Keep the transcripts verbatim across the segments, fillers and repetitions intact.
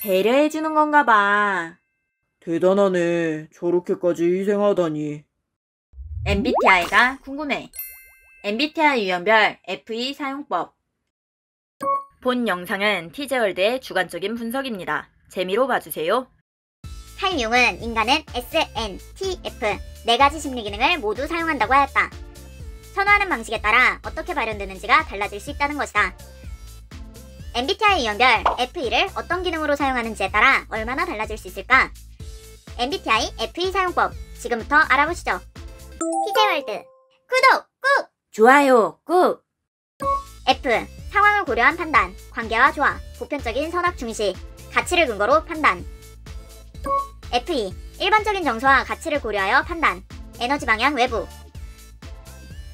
배려해주는 건가 봐. 대단하네. 저렇게까지 희생하다니. 엠비티아이가 궁금해. 엠비티아이 유형별 에프이 사용법. 본 영상은 티제월드의 주관적인 분석입니다. 재미로 봐주세요. 한융은 인간은 에스 엔 티 에프 네 가지 심리 기능을 모두 사용한다고 하였다. 선호하는 방식에 따라 어떻게 발현되는지가 달라질 수 있다는 것이다. 엠비티아이 유형별 에프이를 어떤 기능으로 사용하는지에 따라 얼마나 달라질 수 있을까? 엠비티아이 에프이 사용법, 지금부터 알아보시죠. 티제월드 구독 꾹! 좋아요 꾹! 에프. 상황을 고려한 판단, 관계와 조화, 보편적인 선악 중시, 가치를 근거로 판단. 에프이. 일반적인 정서와 가치를 고려하여 판단, 에너지 방향 외부.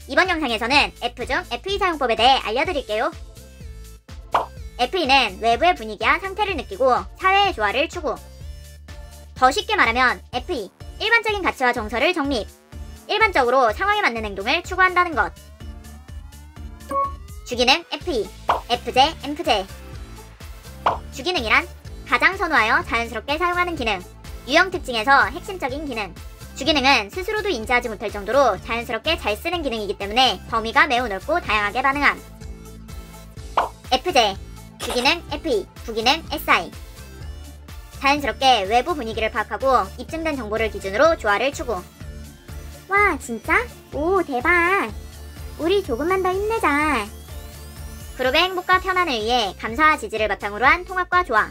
이번 영상에서는 에프 중 에프이 사용법에 대해 알려드릴게요. 에프이는 외부의 분위기와 상태를 느끼고 사회의 조화를 추구. 더 쉽게 말하면 에프이, 일반적인 가치와 정서를 정립, 일반적으로 상황에 맞는 행동을 추구한다는 것. 주기능 에프이, 에프제, 엠프제. 주기능이란 가장 선호하여 자연스럽게 사용하는 기능, 유형 특징에서 핵심적인 기능. 주기능은 스스로도 인지하지 못할 정도로 자연스럽게 잘 쓰는 기능이기 때문에 범위가 매우 넓고 다양하게 반응함. 에프제, 주기능 에프이, 부기능 에스아이. 자연스럽게 외부 분위기를 파악하고 입증된 정보를 기준으로 조화를 추구. 와, 진짜? 오, 대박! 우리 조금만 더 힘내자. 그룹의 행복과 편안을 위해 감사와 지지를 바탕으로 한 통합과 조화.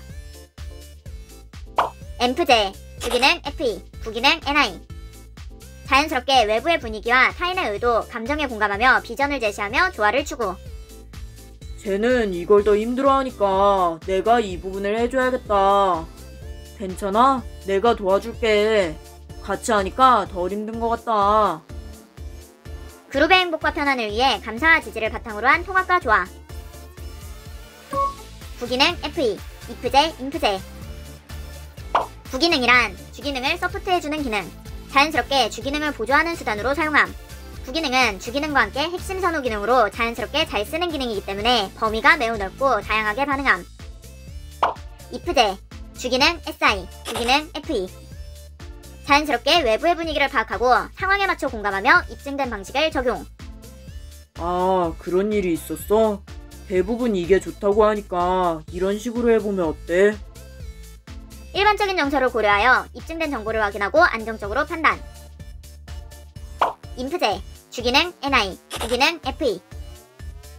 엠프제, 주기능 에프이, 부기능 엔아이. 자연스럽게 외부의 분위기와 타인의 의도, 감정에 공감하며 비전을 제시하며 조화를 추구. 쟤는 이걸 더 힘들어하니까 내가 이 부분을 해줘야겠다. 괜찮아? 내가 도와줄게. 같이 하니까 덜 힘든 것 같다. 그룹의 행복과 편안을 위해 감사와 지지를 바탕으로 한 통합과 조화. 부기능 에프이, 이프제, 인프제. 부기능이란 주기능을 서포트해주는 기능, 자연스럽게 주기능을 보조하는 수단으로 사용함. 부기능은 주기능과 함께 핵심 선호 기능으로 자연스럽게 잘 쓰는 기능이기 때문에 범위가 매우 넓고 다양하게 반응함. 이프제, 주기능 에스아이, 부기능 에프이. 자연스럽게 외부의 분위기를 파악하고 상황에 맞춰 공감하며 입증된 방식을 적용. 아, 그런 일이 있었어? 대부분 이게 좋다고 하니까 이런 식으로 해보면 어때? 일반적인 정서를 고려하여 입증된 정보를 확인하고 안정적으로 판단. 인프제, 주기능 엔아이, 부기능 에프이.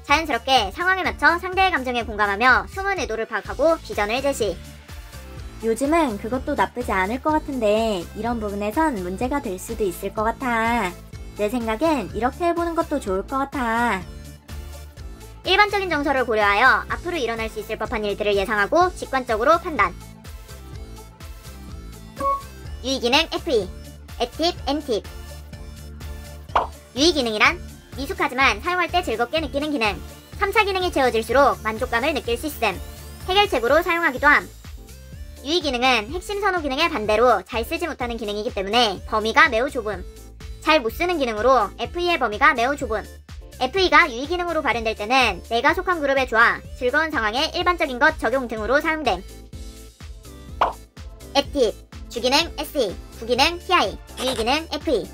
자연스럽게 상황에 맞춰 상대의 감정에 공감하며 숨은 의도를 파악하고 비전을 제시. 요즘은 그것도 나쁘지 않을 것 같은데 이런 부분에선 문제가 될 수도 있을 것 같아. 내 생각엔 이렇게 해보는 것도 좋을 것 같아. 일반적인 정서를 고려하여 앞으로 일어날 수 있을 법한 일들을 예상하고 직관적으로 판단. 유의기능 에프이, 애팁, 엔팁. 유의기능이란 미숙하지만 사용할 때 즐겁게 느끼는 기능, 삼 차 기능이 채워질수록 만족감을 느낄 수 있음, 해결책으로 사용하기도 함. 유의기능은 핵심 선호 기능의 반대로 잘 쓰지 못하는 기능이기 때문에 범위가 매우 좁음. 잘 못 쓰는 기능으로 에프이의 범위가 매우 좁음. 에프이가 유의기능으로 발현될 때는 내가 속한 그룹의 조화, 즐거운 상황에 일반적인 것 적용 등으로 사용됨. 애팁, 주기능 에스이, 부기능 티아이, 유의기능 에프이.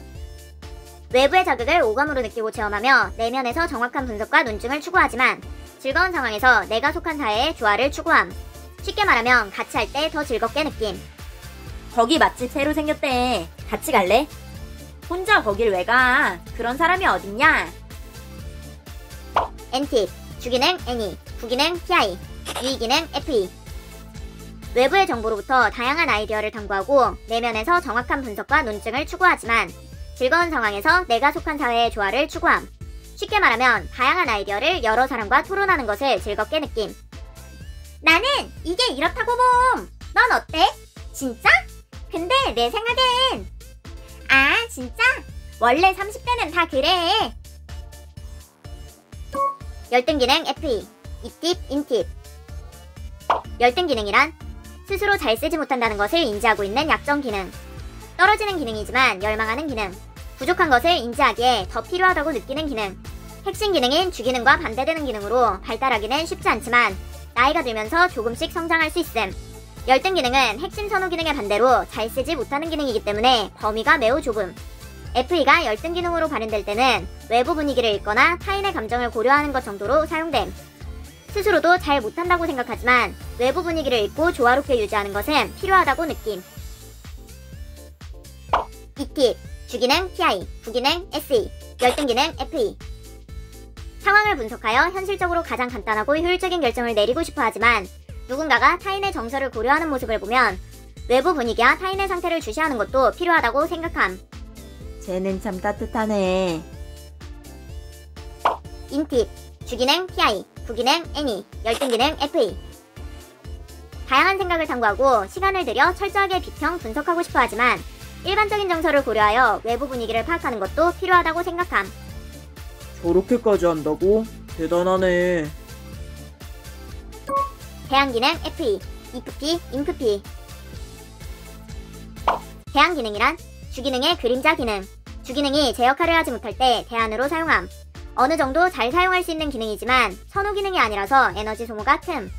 외부의 자극을 오감으로 느끼고 체험하며 내면에서 정확한 분석과 논증을 추구하지만 즐거운 상황에서 내가 속한 사회의 조화를 추구함. 쉽게 말하면 같이 할 때 더 즐겁게 느낌. 거기 맛집 새로 생겼대. 같이 갈래? 혼자 거길 왜 가? 그런 사람이 어딨냐? 엔팁, 주기능 엔이, 부기능 티아이, 유의기능 에프이. 외부의 정보로부터 다양한 아이디어를 탐구하고 내면에서 정확한 분석과 논증을 추구하지만 즐거운 상황에서 내가 속한 사회의 조화를 추구함. 쉽게 말하면 다양한 아이디어를 여러 사람과 토론하는 것을 즐겁게 느낌. 나는 이게 이렇다고 봄! 넌 어때? 진짜? 근데 내 생각엔... 아, 진짜? 원래 삼십 대는 다 그래. 열등기능 에프이, 이팁, 인팁. 열등기능이란 스스로 잘 쓰지 못한다는 것을 인지하고 있는 약점 기능. 떨어지는 기능이지만 열망하는 기능. 부족한 것을 인지하기에 더 필요하다고 느끼는 기능. 핵심 기능인 주기능과 반대되는 기능으로 발달하기는 쉽지 않지만 나이가 들면서 조금씩 성장할 수 있음. 열등 기능은 핵심 선호 기능의 반대로 잘 쓰지 못하는 기능이기 때문에 범위가 매우 좁음. 에프이가 열등 기능으로 발현될 때는 외부 분위기를 읽거나 타인의 감정을 고려하는 것 정도로 사용됨. 스스로도 잘 못한다고 생각하지만 외부 분위기를 읽고 조화롭게 유지하는 것은 필요하다고 느낌. 이 팁. 주기능 티 아이, 부기능 에스 이, 열등기능 에프 이. 상황을 분석하여 현실적으로 가장 간단하고 효율적인 결정을 내리고 싶어 하지만 누군가가 타인의 정서를 고려하는 모습을 보면 외부 분위기와 타인의 상태를 주시하는 것도 필요하다고 생각함. 쟤는 참 따뜻하네. 인 팁. 주기능 티 아이, 부기능 엔 이, 열등기능 에프 이. 다양한 생각을 탐구하고 시간을 들여 철저하게 비평 분석하고 싶어 하지만 일반적인 정서를 고려하여 외부 분위기를 파악하는 것도 필요하다고 생각함. 저렇게까지 한다고? 대단하네. 대항기능 에프 이, 아이 에프 피, 아이 엔 에프 피. 대항기능이란 주기능의 그림자 기능. 주기능이 제 역할을 하지 못할 때 대안으로 사용함. 어느 정도 잘 사용할 수 있는 기능이지만 선호 기능이 아니라서 에너지 소모가 큼.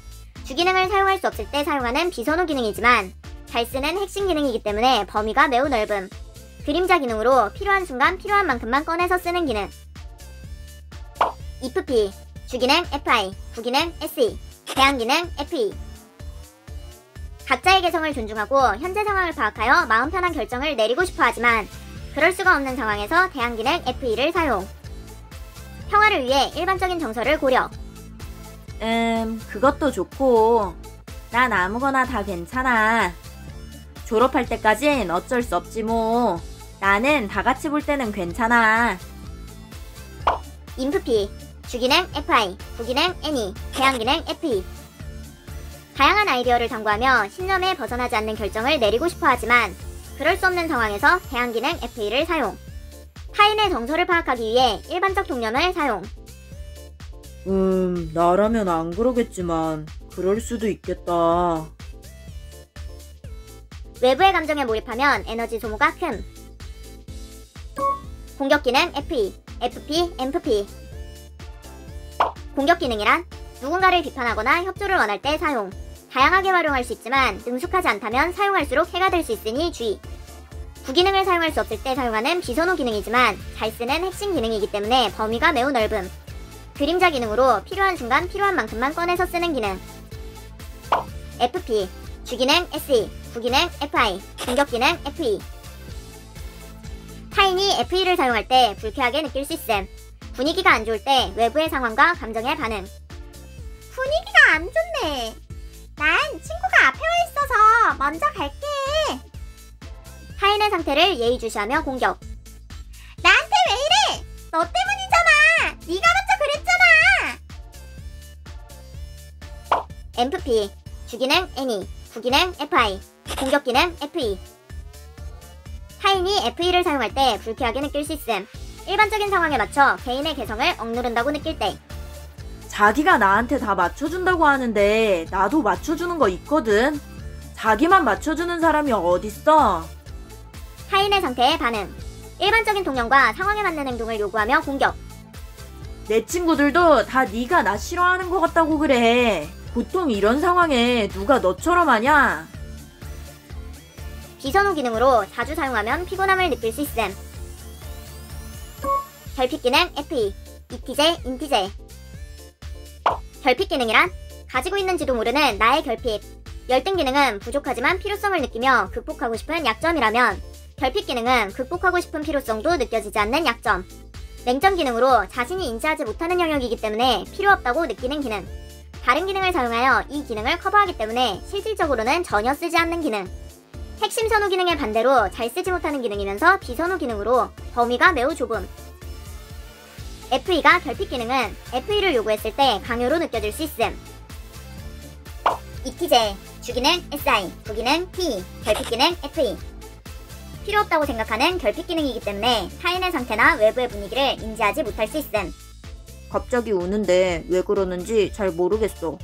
주기능을 사용할 수 없을 때 사용하는 비선호 기능이지만 잘 쓰는 핵심 기능이기 때문에 범위가 매우 넓음. 그림자 기능으로 필요한 순간 필요한 만큼만 꺼내서 쓰는 기능. 아이 에프 피, 주기능 에프 아이, 부기능 에스 이, 대항기능 에프 이. 각자의 개성을 존중하고 현재 상황을 파악하여 마음 편한 결정을 내리고 싶어 하지만 그럴 수가 없는 상황에서 대항기능 에프 이를 사용. 평화를 위해 일반적인 정서를 고려. 음, 그것도 좋고 난 아무거나 다 괜찮아. 졸업할 때까진 어쩔 수 없지 뭐. 나는 다 같이 볼 때는 괜찮아. 아이 엔 에프 피, 주기능 에프 아이, 부기능 엔 이, 대항기능 에프 이. 다양한 아이디어를 탐구하며 신념에 벗어나지 않는 결정을 내리고 싶어 하지만 그럴 수 없는 상황에서 대항기능 에프 이를 사용. 타인의 정서를 파악하기 위해 일반적 동념을 사용. 음, 나라면 안 그러겠지만 그럴 수도 있겠다. 외부의 감정에 몰입하면 에너지 소모가 큼. 공격기능 에프 이, 에프 피, 엔 에프 피. 공격기능이란 누군가를 비판하거나 협조를 원할 때 사용. 다양하게 활용할 수 있지만 능숙하지 않다면 사용할수록 해가 될 수 있으니 주의. 부기능을 사용할 수 없을 때 사용하는 비선호 기능이지만 잘 쓰는 핵심 기능이기 때문에 범위가 매우 넓음. 그림자 기능으로 필요한 순간 필요한 만큼만 꺼내서 쓰는 기능. 에프 피, 주기능 에스 이, 부기능 에프 아이, 공격기능 에프 이. 타인이 에프 이를 사용할 때 불쾌하게 느낄 수 있음. 분위기가 안 좋을 때 외부의 상황과 감정의 반응. 분위기가 안 좋네. 난 친구가 앞에 와 있어서 먼저 갈게. 타인의 상태를 예의주시하며 공격. 나한테 왜 이래? 너 때문이잖아. 네가 먼저 그랬잖아. 엔 에프 피, 주기능 엔 이, 부기능 에프 아이, 공격기능 에프 이. 타인이 에프 이를 사용할 때 불쾌하게 느낄 수 있음. 일반적인 상황에 맞춰 개인의 개성을 억누른다고 느낄 때. 자기가 나한테 다 맞춰준다고 하는데 나도 맞춰주는 거 있거든. 자기만 맞춰주는 사람이 어딨어. 타인의 상태에 반응. 일반적인 동향과 상황에 맞는 행동을 요구하며 공격. 내 친구들도 다 네가 나 싫어하는 것 같다고 그래. 보통 이런 상황에 누가 너처럼 하냐? 비선호 기능으로 자주 사용하면 피곤함을 느낄 수 있음. 결핍 기능 에프 이, 이 티 제, 아이 엔 티 제. 결핍 기능이란 가지고 있는지도 모르는 나의 결핍. 열등 기능은 부족하지만 필요성을 느끼며 극복하고 싶은 약점이라면 결핍 기능은 극복하고 싶은 필요성도 느껴지지 않는 약점. 맹점 기능으로 자신이 인지하지 못하는 영역이기 때문에 필요 없다고 느끼는 기능. 다른 기능을 사용하여 이 기능을 커버하기 때문에 실질적으로는 전혀 쓰지 않는 기능. 핵심 선호 기능의 반대로 잘 쓰지 못하는 기능이면서 비선호 기능으로 범위가 매우 좁음. 에프 이가 결핍 기능은 에프 이를 요구했을 때 강요로 느껴질 수 있음. 이 티 제, 주기능 에스 아이, 부기능 티 이, 결핍 기능 에프 이. 필요 없다고 생각하는 결핍 기능이기 때문에 타인의 상태나 외부의 분위기를 인지하지 못할 수 있음. 갑자기 우는데 왜 그러는지 잘 모르겠어.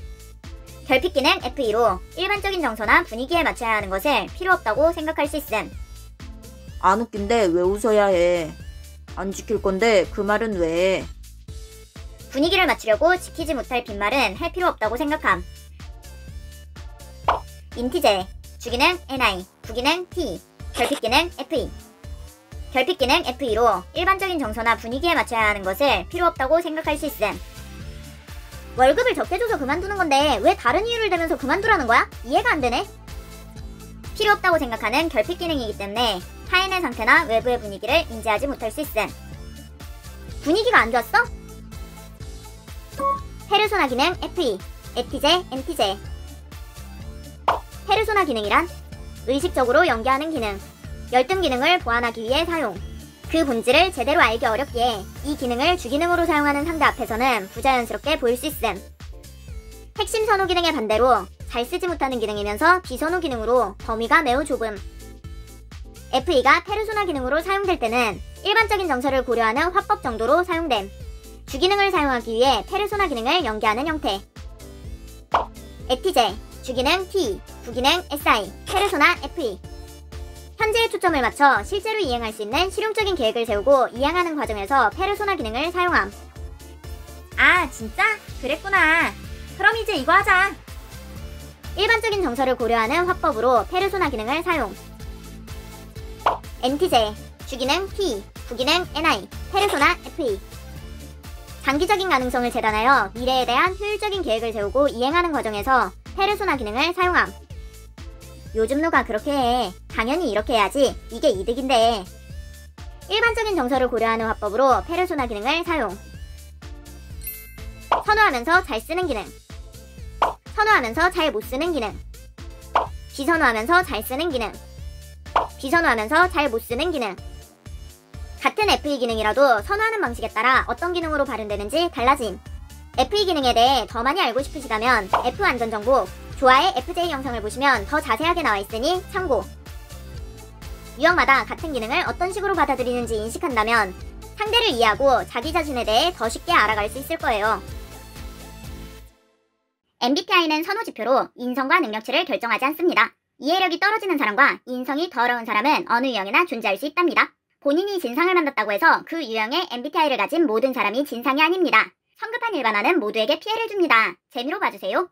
결핍 기능 에프 이로 일반적인 정서나 분위기에 맞춰야 하는 것을 필요 없다고 생각할 수 있음. 안 웃긴데 왜 웃어야 해? 안 지킬 건데 그 말은 왜? 분위기를 맞추려고 지키지 못할 빈말은 할 필요 없다고 생각함. 인티제, 주기능 엔아이, 부기능 티, 결핍기능 에프이. 결핍기능 에프이로 일반적인 정서나 분위기에 맞춰야 하는 것을 필요 없다고 생각할 수 있음. 월급을 적게 줘서 그만두는 건데 왜 다른 이유를 대면서 그만두라는 거야? 이해가 안 되네. 필요 없다고 생각하는 결핍기능이기 때문에 타인의 상태나 외부의 분위기를 인지하지 못할 수 있음. 분위기가 안 좋았어? 페르소나 기능 에프이, 이엔티제, 엔티제. 페르소나 기능이란 의식적으로 연계하는 기능, 열등 기능을 보완하기 위해 사용. 그 본질을 제대로 알기 어렵기에 이 기능을 주기능으로 사용하는 상대 앞에서는 부자연스럽게 보일 수 있음. 핵심 선호 기능의 반대로 잘 쓰지 못하는 기능이면서 비선호 기능으로 범위가 매우 좁음. 에프이가 페르소나 기능으로 사용될 때는 일반적인 정서를 고려하는 화법 정도로 사용됨. 주기능을 사용하기 위해 페르소나 기능을 연계하는 형태. 이엔티제, 주기능 티, 부기능 에스아이, 페르소나 에프이. 현재에 초점을 맞춰 실제로 이행할 수 있는 실용적인 계획을 세우고 이행하는 과정에서 페르소나 기능을 사용함. 아, 진짜? 그랬구나. 그럼 이제 이거 하자. 일반적인 정서를 고려하는 화법으로 페르소나 기능을 사용. 엔티제, 주기능 티, 부기능 엔아이, 페르소나 에프이. 장기적인 가능성을 재단하여 미래에 대한 효율적인 계획을 세우고 이행하는 과정에서 페르소나 기능을 사용함. 요즘 누가 그렇게 해. 당연히 이렇게 해야지. 이게 이득인데. 일반적인 정서를 고려하는 화법으로 페르소나 기능을 사용. 선호하면서 잘 쓰는 기능, 선호하면서 잘 못 쓰는 기능, 비선호하면서 잘 쓰는 기능, 비선호하면서 잘 못 쓰는 기능. 같은 에프이 기능이라도 선호하는 방식에 따라 어떤 기능으로 발현되는지 달라짐. 에프이 기능에 대해 더 많이 알고 싶으시다면 에프 안전정보, 조아의 에프제이 영상을 보시면 더 자세하게 나와있으니 참고. 유형마다 같은 기능을 어떤 식으로 받아들이는지 인식한다면 상대를 이해하고 자기 자신에 대해 더 쉽게 알아갈 수 있을 거예요. 엠비티아이는 선호지표로 인성과 능력치를 결정하지 않습니다. 이해력이 떨어지는 사람과 인성이 더러운 사람은 어느 유형이나 존재할 수 있답니다. 본인이 진상을 만났다고 해서 그 유형의 엠비티아이를 가진 모든 사람이 진상이 아닙니다. 성급한 일반화는 모두에게 피해를 줍니다. 재미로 봐주세요.